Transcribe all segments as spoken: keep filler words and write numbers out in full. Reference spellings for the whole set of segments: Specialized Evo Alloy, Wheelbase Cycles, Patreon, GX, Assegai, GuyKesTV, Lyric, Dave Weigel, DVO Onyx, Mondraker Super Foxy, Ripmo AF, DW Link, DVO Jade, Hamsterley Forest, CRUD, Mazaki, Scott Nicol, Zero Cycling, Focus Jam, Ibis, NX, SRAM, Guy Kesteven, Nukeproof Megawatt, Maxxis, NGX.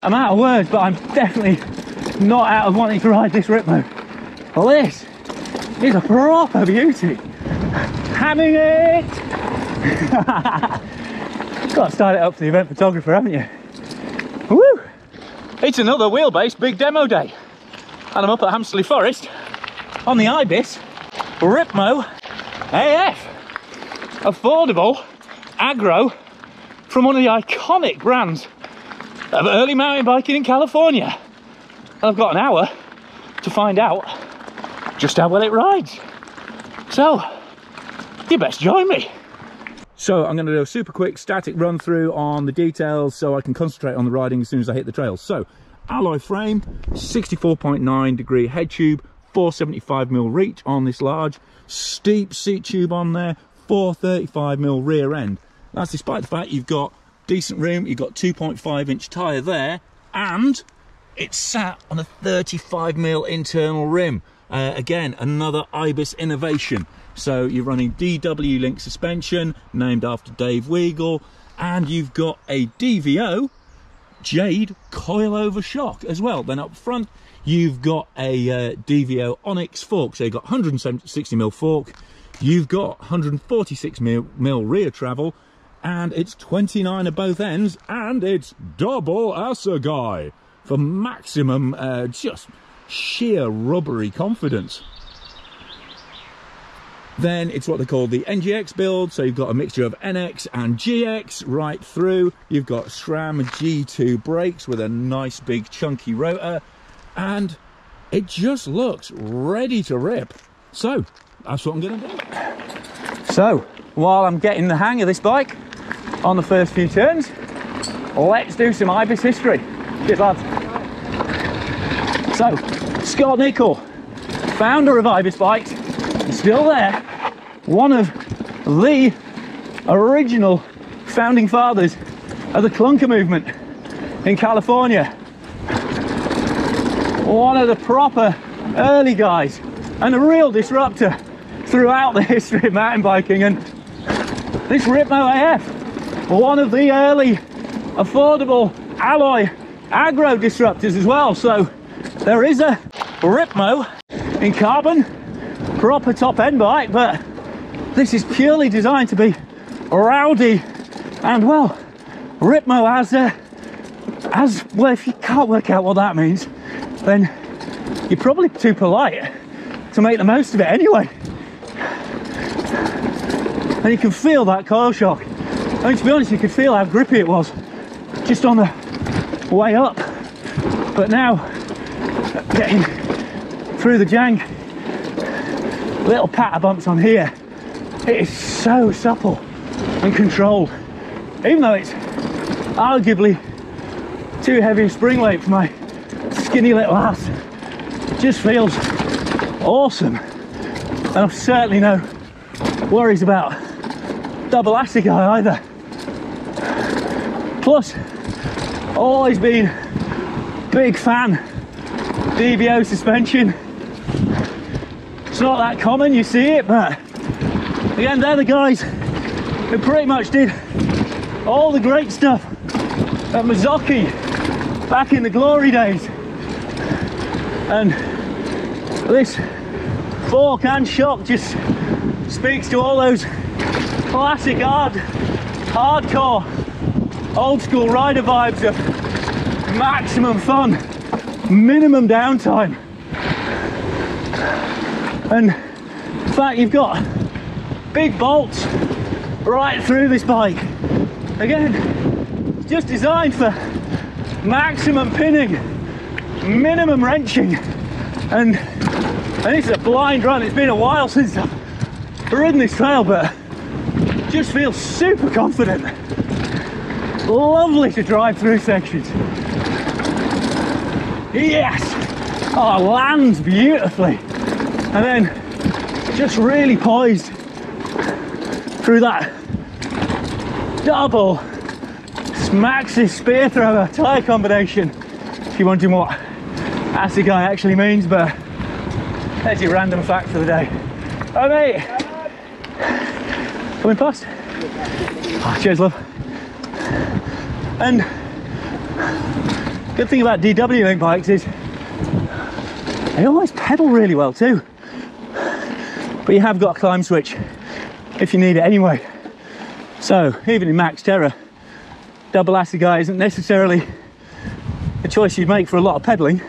I'm out of words, but I'm definitely not out of wanting to ride this Ripmo. Well, this is a proper beauty. Hamming it! Got to style it up for the event photographer, haven't you? Woo! It's another Wheelbase big demo day. And I'm up at Hamsterley Forest on the Ibis Ripmo A F. Affordable aggro from one of the iconic brands of early mountain biking in California. And I've got an hour to find out just how well it rides. So, you best join me. So I'm going to do a super quick static run through on the details so I can concentrate on the riding as soon as I hit the trails. So, alloy frame, sixty-four point nine degree head tube, four seventy-five millimeter reach on this large, steep seat tube on there, four thirty-five millimeter rear end. That's despite the fact you've got decent room, you've got two point five inch tyre there, and it's sat on a thirty-five millimeter internal rim. Uh, again, another Ibis innovation. So you're running D W Link suspension, named after Dave Weigel, and you've got a D V O Jade coilover shock as well. Then up front, you've got a uh, D V O Onyx fork. So you've got one hundred sixty millimeter fork, you've got one hundred forty-six millimeter rear travel, and it's twenty-nine at both ends, and it's double Assegai for maximum uh, just sheer rubbery confidence. Then it's what they call the N G X build, so you've got a mixture of N X and G X right through. You've got SRAM G two brakes with a nice big chunky rotor, and it just looks ready to rip. So that's what I'm going to do. So while I'm getting the hang of this bike on the first few turns, let's do some Ibis history. Cheers, lads. So, Scott Nicol, founder of Ibis Bikes, still there, one of the original founding fathers of the clunker movement in California. One of the proper early guys and a real disruptor throughout the history of mountain biking. And this Ripmo A F, one of the early affordable alloy agro disruptors as well. So there is a Ripmo in carbon, proper top end bike, but this is purely designed to be rowdy. And well, Ripmo has a, as well, if you can't work out what that means, then you're probably too polite to make the most of it anyway. And you can feel that coil shock. I mean, to be honest, you could feel how grippy it was just on the way up, but now getting through the jang, little patter bumps on here, it is so supple and controlled, even though it's arguably too heavy a spring weight for my skinny little ass. It just feels awesome, and I've certainly no worries about double Assegai either. Plus, always been big fan D V O suspension. It's not that common, you see it, but again, they're the guys who pretty much did all the great stuff at Mazaki back in the glory days. And this fork and shock just speaks to all those classic hard, hardcore old school rider vibes of maximum fun, minimum downtime. And in fact, you've got big bolts right through this bike. Again, just designed for maximum pinning, minimum wrenching. And, and this is a blind run. It's been a while since I've ridden this trail, but just feel super confident. Lovely to drive through sections. Yes! Oh, it lands beautifully. And then just really poised through that double Maxxis spear thrower tyre combination. If you're wondering what Assegai actually means, but there's your random fact for the day. Oh mate! Coming past? Oh, cheers love. And Good thing about D W Link bikes is they always pedal really well too, but you have got a climb switch if you need it anyway. So even in max terror, double Assegai isn't necessarily a choice you'd make for a lot of pedaling.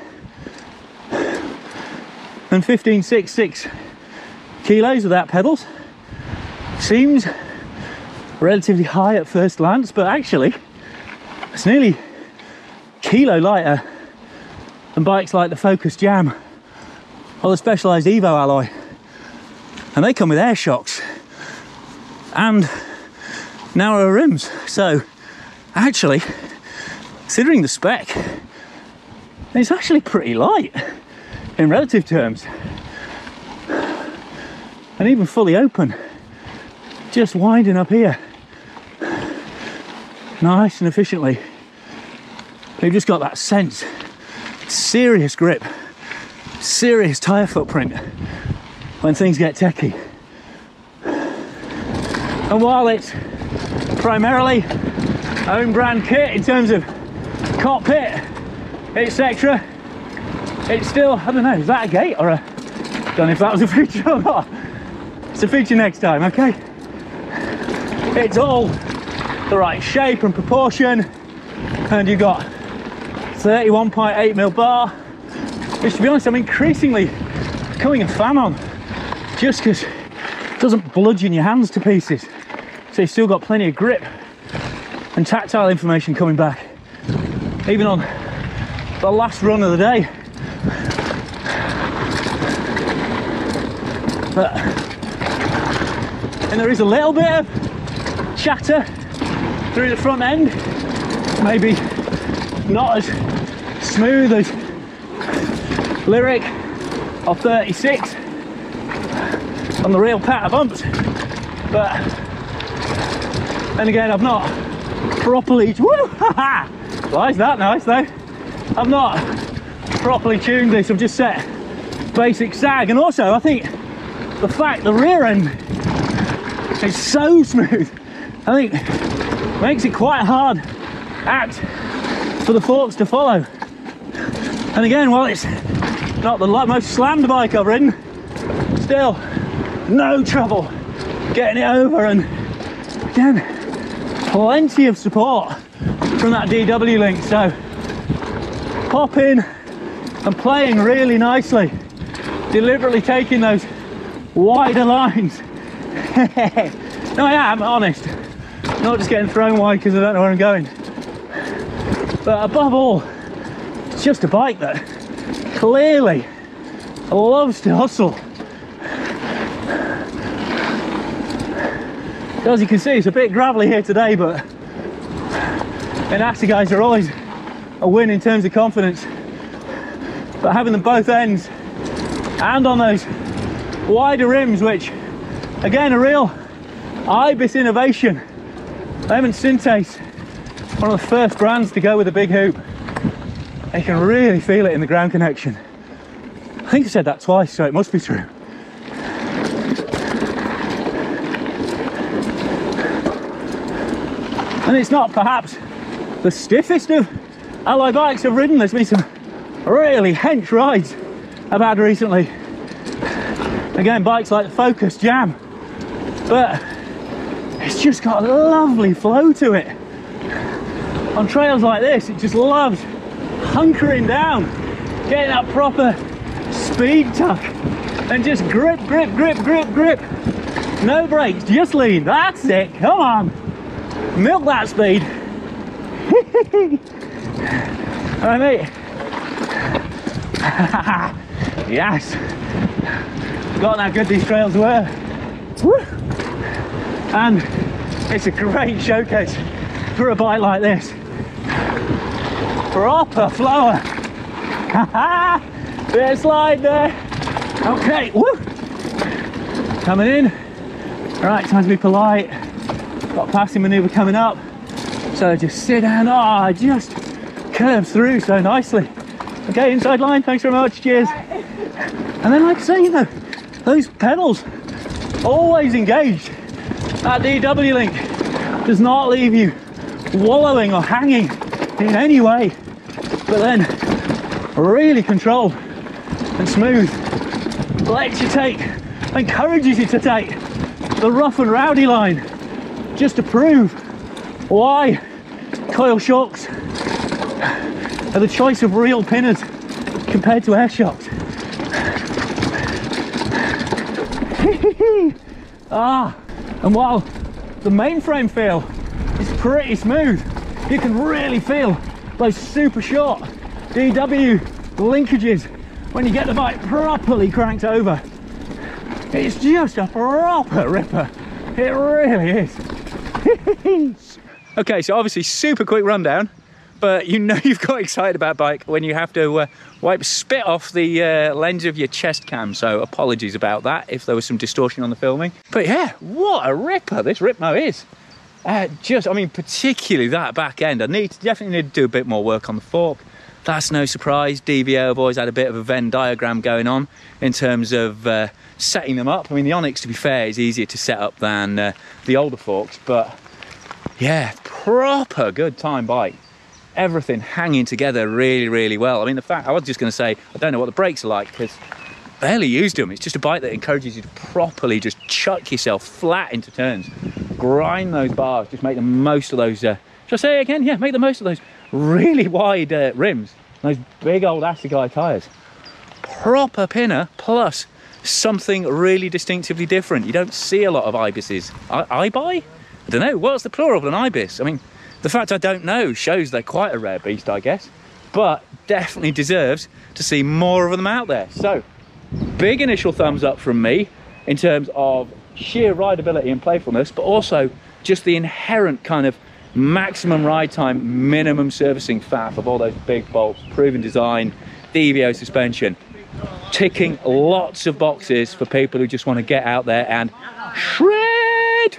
And fifteen point six six kilos without pedals seems relatively high at first glance, but actually it's nearly a kilo lighter than bikes like the Focus Jam or the Specialized Evo Alloy, and they come with air shocks and narrower rims. So actually, considering the spec, it's actually pretty light in relative terms, and even fully open, just winding up here nice and efficiently. You've just got that sense, serious grip, serious tyre footprint when things get techie. And while it's primarily own brand kit in terms of cockpit, et cetera, it's still, I don't know, is that a gate or a, I don't know if that was a feature or not. It's a feature next time, okay? It's all the right shape and proportion, and you've got thirty-one point eight mil bar, which to be honest, I'm increasingly becoming a fan on, just because it doesn't bludgeon your hands to pieces. So you've still got plenty of grip and tactile information coming back. Even on the last run of the day, But, and there is a little bit of chatter through the front end, maybe not as smooth as Lyric or thirty-six on the real pat of bumps, but then again, I've not properly, woo, haha, why is that nice though? I've not properly tuned this, I've just set basic sag, and also I think the fact the rear end is so smooth, I think makes it quite a hard act for the forks to follow. And again, while it's not the most slammed bike I've ridden, still no trouble getting it over, and again, plenty of support from that D W Link, so pop in and playing really nicely, deliberately taking those wider lines. No, I am honest, not just getting thrown wide because I don't know where I'm going. But above all, it's just a bike that clearly loves to hustle. As you can see, it's a bit gravelly here today, but and Assegais are always a win in terms of confidence. But having them both ends and on those wider rims, which again a real Ibis innovation. Them and Sintes, one of the first brands to go with a big hoop. You can really feel it in the ground connection. I think I said that twice, so it must be true. And it's not perhaps the stiffest of alloy bikes I've ridden. There's been some really hench rides I've had recently. Again, bikes like the Focus Jam, but it's just got a lovely flow to it. On trails like this, it just loves hunkering down, getting that proper speed tuck, and just grip, grip, grip, grip, grip. No brakes, just lean. That's it, come on. Milk that speed. All right, mate. Yes. Forgotten how good these trails were. Woo. And it's a great showcase for a bike like this. Proper flower. Ha. Bit of slide there. Okay. Woo. Coming in. Right, time to be polite. Got a passing manoeuvre coming up. So just sit down. Ah, oh, just curves through so nicely. Okay, inside line, thanks very much, cheers. And then like I say, you know, those pedals always engaged. That D W Link does not leave you wallowing or hanging in any way. but then really controlled and smooth, lets you take, encourages you to take the rough and rowdy line just to prove why coil shocks are the choice of real pinners compared to air shocks. Ah, and while the mainframe feel is pretty smooth, you can really feel those super short D W linkages when you get the bike properly cranked over. It's just a proper ripper, it really is. Okay, so obviously super quick rundown, but you know you've got excited about bike when you have to uh, wipe spit off the uh, lens of your chest cam, so apologies about that if there was some distortion on the filming. But yeah, what a ripper this Ripmo is. Uh, just, I mean, particularly that back end. I need to, definitely need to do a bit more work on the fork. That's no surprise. D V O have always had a bit of a Venn diagram going on in terms of uh, setting them up. I mean, the Onyx, to be fair, is easier to set up than uh, the older forks, but yeah, proper good time bike. Everything hanging together really, really well. I mean, the fact, I was just going to say, I don't know what the brakes are like because barely used them. It's just a bike that encourages you to properly just chuck yourself flat into turns, grind those bars, just make the most of those, uh, shall I say it again? Yeah, make the most of those really wide uh, rims, those big old Assegai tyres. Proper pinner plus something really distinctively different. You don't see a lot of Ibises. I, I buy? I don't know. What's the plural of an Ibis? I mean, the fact I don't know shows they're quite a rare beast, I guess, but definitely deserves to see more of them out there. So, big initial thumbs up from me in terms of sheer rideability and playfulness, but also just the inherent kind of maximum ride time, minimum servicing faff of all those big bolts, proven design, D V O suspension. Ticking lots of boxes for people who just want to get out there and shred!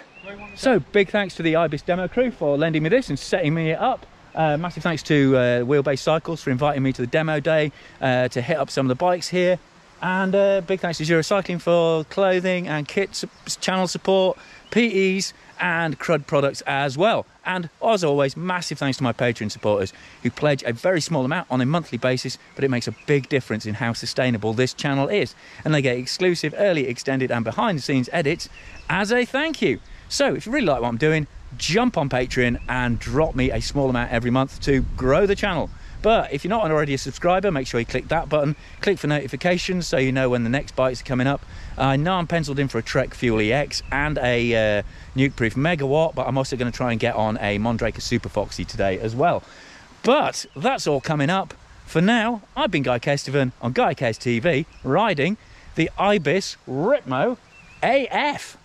So big thanks to the Ibis demo crew for lending me this and setting me it up. Uh, massive thanks to uh, Wheelbase Cycles for inviting me to the demo day uh, to hit up some of the bikes here. And uh, big thanks to Zero Cycling for clothing and kit su channel support, P Es and CRUD products as well. And as always, massive thanks to my Patreon supporters who pledge a very small amount on a monthly basis, but it makes a big difference in how sustainable this channel is. And they get exclusive, early, extended and behind the scenes edits as a thank you. So if you really like what I'm doing, jump on Patreon and drop me a small amount every month to grow the channel. But if you're not already a subscriber, make sure you click that button. Click for notifications so you know when the next bikes are coming up. I know I'm penciled in for a Trek Fuel E X and a uh, Nukeproof Megawatt, but I'm also going to try and get on a Mondraker Super Foxy today as well. But that's all coming up. For now, I've been Guy Kesteven on GuyKesTV, riding the Ibis Ripmo A F.